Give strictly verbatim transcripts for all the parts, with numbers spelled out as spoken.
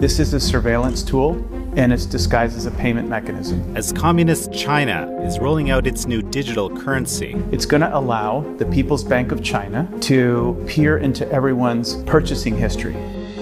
This is a surveillance tool, and it's disguised as a payment mechanism. As Communist China is rolling out its new digital currency, it's going to allow the People's Bank of China to peer into everyone's purchasing history.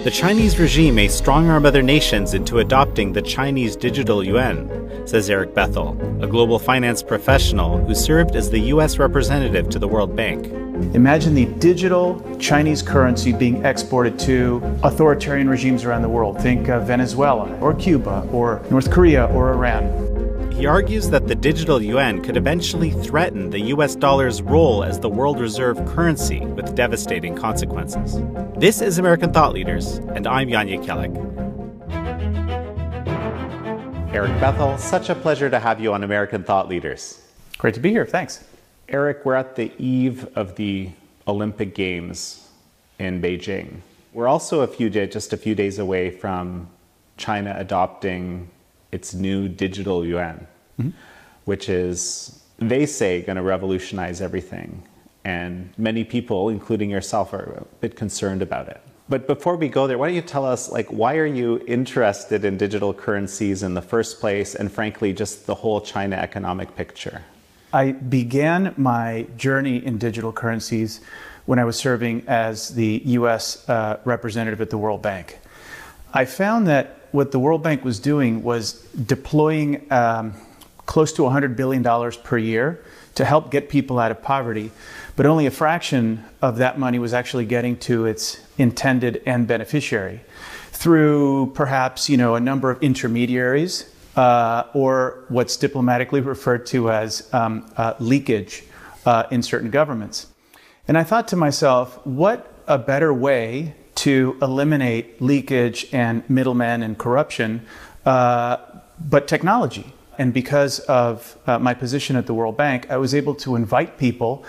The Chinese regime may strong-arm other nations into adopting the Chinese digital yuan, says Erik Bethel, a global finance professional who served as the U S representative to the World Bank. Imagine the digital Chinese currency being exported to authoritarian regimes around the world. Think of Venezuela or Cuba or North Korea or Iran. He argues that the digital yuan could eventually threaten the U S dollar's role as the world reserve currency with devastating consequences. This is American Thought Leaders, and I'm Jan Jekielek. Erik Bethel, such a pleasure to have you on American Thought Leaders. Great to be here, thanks. Erik, we're at the eve of the Olympic Games in Beijing. We're also a few day, just a few days away from China adopting its new digital yuan, mm-hmm. which is, they say, going to revolutionize everything. And many people, including yourself, are a bit concerned about it. But before we go there, why don't you tell us, like, why are you interested in digital currencies in the first place, and frankly, just the whole China economic picture? I began my journey in digital currencies when I was serving as the U S uh, representative at the World Bank. I found that what the World Bank was doing was deploying um, close to one hundred billion dollars per year to help get people out of poverty, but only a fraction of that money was actually getting to its intended end beneficiary through perhaps, you know, a number of intermediaries. Uh, or what's diplomatically referred to as um, uh, leakage uh, in certain governments. And I thought to myself, what a better way to eliminate leakage and middlemen and corruption, uh, but technology. And because of uh, my position at the World Bank, I was able to invite people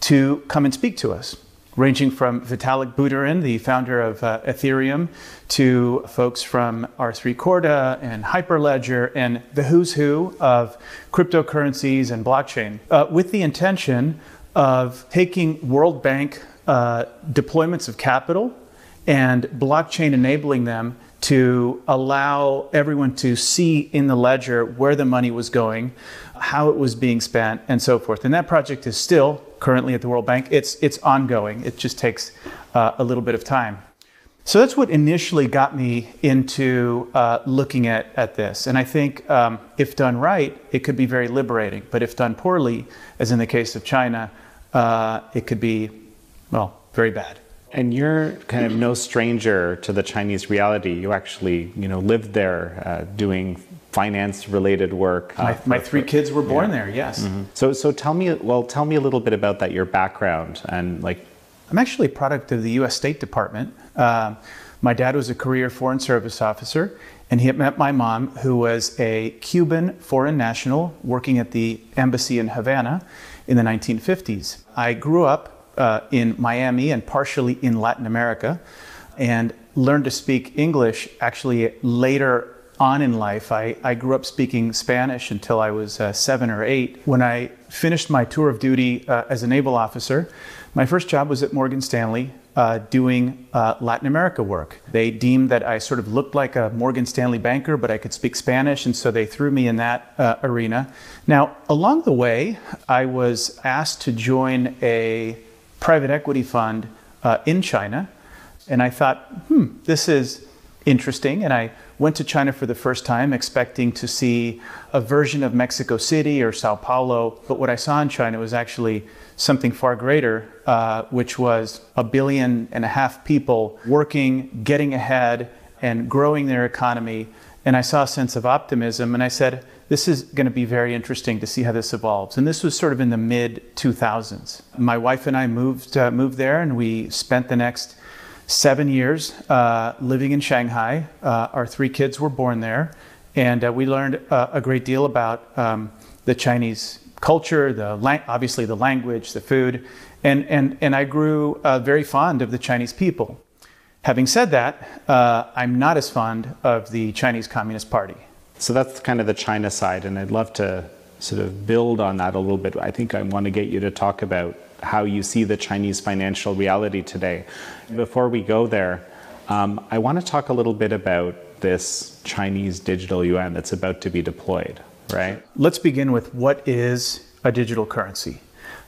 to come and speak to us, ranging from Vitalik Buterin, the founder of uh, Ethereum, to folks from R three Corda and Hyperledger and the who's who of cryptocurrencies and blockchain, uh, with the intention of taking World Bank uh, deployments of capital and blockchain enabling them to allow everyone to see in the ledger where the money was going, how it was being spent, and so forth. And that project is still currently at the World Bank. It's, it's ongoing. It just takes uh, a little bit of time. So that's what initially got me into uh, looking at, at this. And I think um, if done right, it could be very liberating. But if done poorly, as in the case of China, uh, it could be, well, very bad. And you're kind of no stranger to the Chinese reality. You actually, you know, lived there uh, doing finance-related work. Uh, my my for, three kids were born yeah. there, yes. Mm-hmm. So, so tell me, well, tell me a little bit about that, your background and like... I'm actually a product of the U S State Department. Uh, my dad was a career foreign service officer, and he had met my mom, who was a Cuban foreign national working at the embassy in Havana in the nineteen fifties. I grew up Uh, in Miami and partially in Latin America, and learned to speak English actually later on in life. I, I grew up speaking Spanish until I was uh, seven or eight. When I finished my tour of duty uh, as a naval officer, my first job was at Morgan Stanley uh, doing uh, Latin America work. They deemed that I sort of looked like a Morgan Stanley banker, but I could speak Spanish, and so they threw me in that uh, arena. Now, along the way, I was asked to join a private equity fund uh, in China. And I thought, hmm, this is interesting. And I went to China for the first time, expecting to see a version of Mexico City or Sao Paulo. But what I saw in China was actually something far greater, uh, which was a billion and a half people working, getting ahead, and growing their economy. And I saw a sense of optimism. And I said, this is going to be very interesting to see how this evolves. And this was sort of in the mid two thousands. My wife and I moved uh, moved there, and we spent the next seven years uh, living in Shanghai. Uh, our three kids were born there, and uh, we learned uh, a great deal about um, the Chinese culture, the lang obviously the language, the food, and and and I grew uh, very fond of the Chinese people. Having said that, uh, I'm not as fond of the Chinese Communist Party. So that's kind of the China side, and I'd love to sort of build on that a little bit. I think I want to get you to talk about how you see the Chinese financial reality today. Before we go there, um, I want to talk a little bit about this Chinese digital yuan that's about to be deployed, right? Let's begin with what is a digital currency.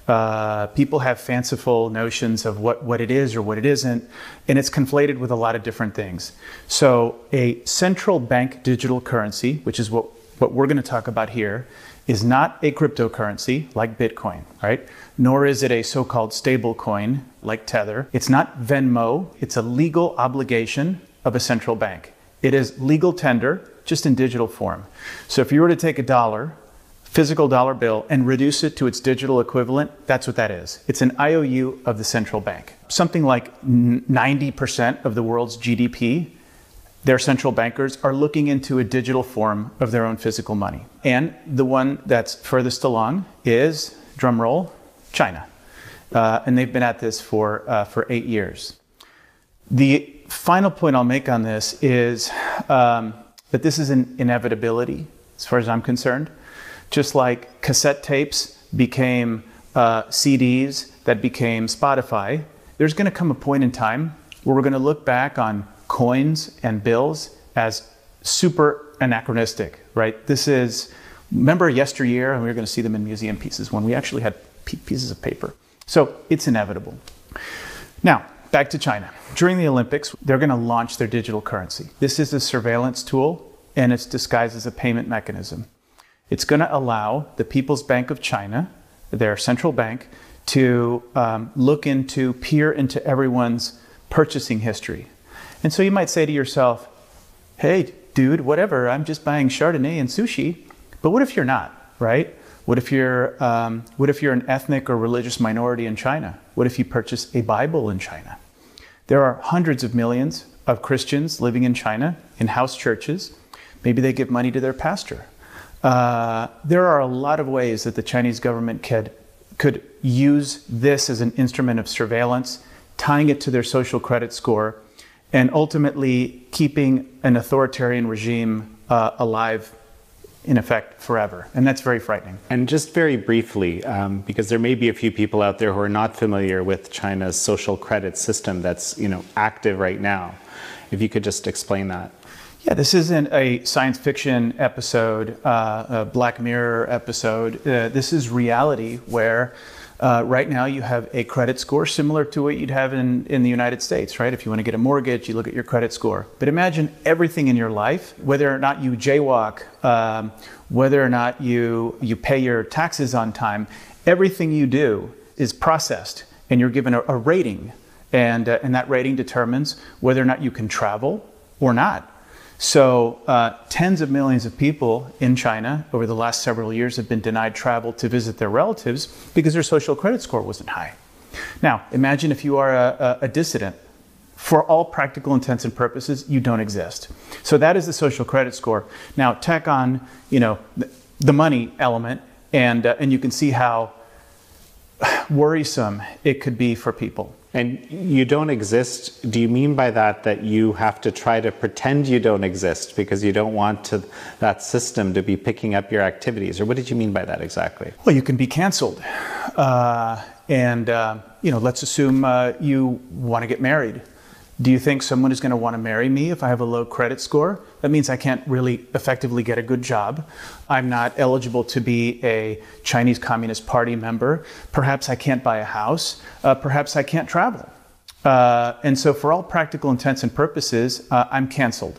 Uh, people have fanciful notions of what, what it is or what it isn't, and it's conflated with a lot of different things. So a central bank digital currency, which is what, what we're going to talk about here, is not a cryptocurrency like Bitcoin, right? Nor is it a so-called stable coin like Tether. It's not Venmo. It's a legal obligation of a central bank. It is legal tender, just in digital form. So if you were to take a dollar, physical dollar bill, and reduce it to its digital equivalent, that's what that is. It's an I O U of the central bank. Something like ninety percent of the world's G D P, their central bankers are looking into a digital form of their own physical money. And the one that's furthest along is, drum roll, China. Uh, and they've been at this for, uh, for eight years. The final point I'll make on this is um, that this is an inevitability, as far as I'm concerned. Just like cassette tapes became uh, C Ds that became Spotify, there's going to come a point in time where we're going to look back on coins and bills as super anachronistic, right? This is, remember yesteryear, and we were going to see them in museum pieces when we actually had pieces of paper. So it's inevitable. Now, back to China. During the Olympics, they're going to launch their digital currency. This is a surveillance tool, and it's disguised as a payment mechanism. It's going to allow the People's Bank of China, their central bank, to um, look into, peer into everyone's purchasing history. And so you might say to yourself, hey, dude, whatever, I'm just buying Chardonnay and sushi. But what if you're not, right? What if you're, um, what if you're an ethnic or religious minority in China? What if you purchase a Bible in China? There are hundreds of millions of Christians living in China in house churches. Maybe they give money to their pastor. Uh, there are a lot of ways that the Chinese government could, could use this as an instrument of surveillance, tying it to their social credit score, and ultimately keeping an authoritarian regime uh, alive, in effect, forever. And that's very frightening. And just very briefly, um, because there may be a few people out there who are not familiar with China's social credit system that's, you know, active right now, if you could just explain that. Yeah, this isn't a science fiction episode, uh, a Black Mirror episode. Uh, this is reality where uh, right now you have a credit score similar to what you'd have in, in the United States, right? If you want to get a mortgage, you look at your credit score. But imagine everything in your life, whether or not you jaywalk, um, whether or not you, you pay your taxes on time, everything you do is processed and you're given a, a rating. And, uh, and that rating determines whether or not you can travel or not. So uh, tens of millions of people in China over the last several years have been denied travel to visit their relatives because their social credit score wasn't high. Now, imagine if you are a, a dissident. For all practical intents and purposes, you don't exist. So that is the social credit score. Now, tack on, you know, the money element, and, uh, and you can see how worrisome it could be for people. And you don't exist, do you mean by that that you have to try to pretend you don't exist because you don't want to, that system to be picking up your activities? Or what did you mean by that exactly? Well, you can be canceled. Uh, and, uh, you know, let's assume uh, you want to get married. Do you think someone is going to want to marry me if I have a low credit score? That means I can't really effectively get a good job. I'm not eligible to be a Chinese Communist Party member. Perhaps I can't buy a house. Uh, perhaps I can't travel. Uh, and so for all practical intents and purposes, uh, I'm canceled.